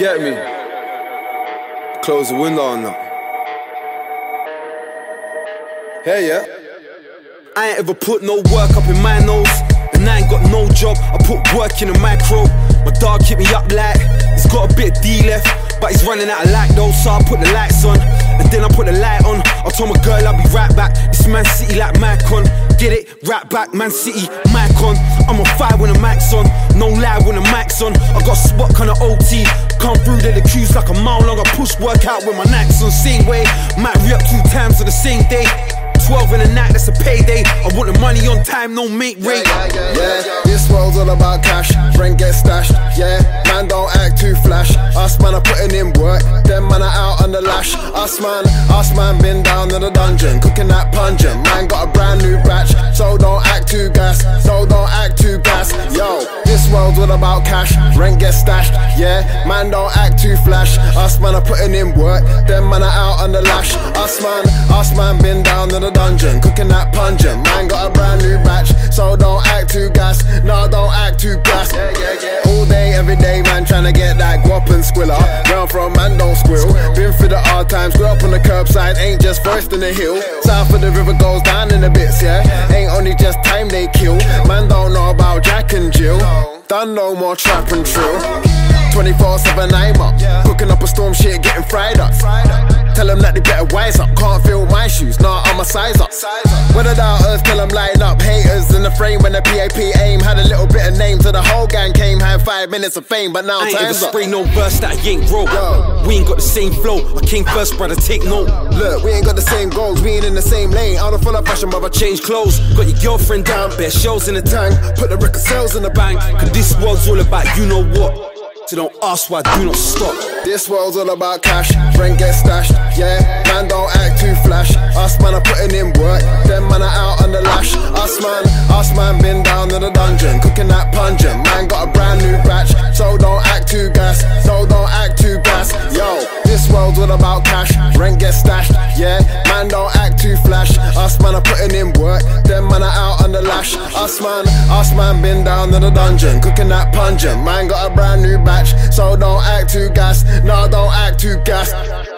Get me. Close the window or not? Hey, yeah. I ain't ever put no work up in my nose, and I ain't got no job. I put work in the micro. My dog hit me up like he's got a bit of D left, but he's running out of light though, so I put the lights on. And then I put the light on, I told my girl I'll be right back. It's Man City like Mycon. Get it? Right back, Man City, Mycon. I'm on fire when the mic's on, no lie when the mic's on. I got spot kind of OT, come through there the queues like a mile long. I push work out with my knacks on, same way. Might re-up 2 times on the same day. 12 in the night, that's a payday. I want the money on time, no mate rate. Yeah, this world's all about cash. Friend gets stashed, yeah. Man don't act too flash. Us man are putting in work, them man are out on the lash. Us man been down in the dungeon, cooking that pungent. Man got a brand new batch, so don't act too gas. So don't act too gas, yo. This world's all about cash. Rent gets stashed, yeah. Man don't act too flash. Us man are putting in work, them man are out on the lash. Us man been down in the dungeon, cooking that pungent. Man got a brand new batch, so don't act too gas. No, don't act too gas. All day, every day, man tryna get that guap and squiller. Round from man don't squirrel. Been through the hard times, grew up on the curbside, ain't just first in the hill. South of the river goes down in the bits, yeah. Ain't only just time they kill. Man don't know about Jack and Jill. Done no more trap and trill. 24/7 I'm up, cooking up a storm shit, getting fried up. Tell them that they better wise up. Can't feel my shoes, nah, I'm a size up. Whether that earth, tell them line up. Haters in the frame when the PAP aim. Had a little bit of name till the whole gang came. Had 5 minutes of fame, but now time's up. I ain't ever spray no verse that I ain't wrote. We ain't got the same flow. I came first, brother, take note. Look, we ain't got the same goals. We ain't in the same lane. Out of full of fashion, brother, change clothes. Got your girlfriend down, bare shells in the tank. Put the record sales in the bank. Cause this world's all about you know what. So don't ask why I do not stop. This world's all about cash. Friend gets stashed, yeah. Man don't act too flash. Us man are putting in work, them man are out on the lash. Us man been down in the dungeon, cooking that pungent. Man got a brand new batch, so don't act too gas. So don't act too gas, yo. This world's all about cash. Rent gets stashed, yeah. Man don't act too flash. Us man are putting in work, them man are out on the lash. Us man been down in the dungeon, cooking that pungent. Man got a brand new batch, so don't act too gas. No, don't act too gas.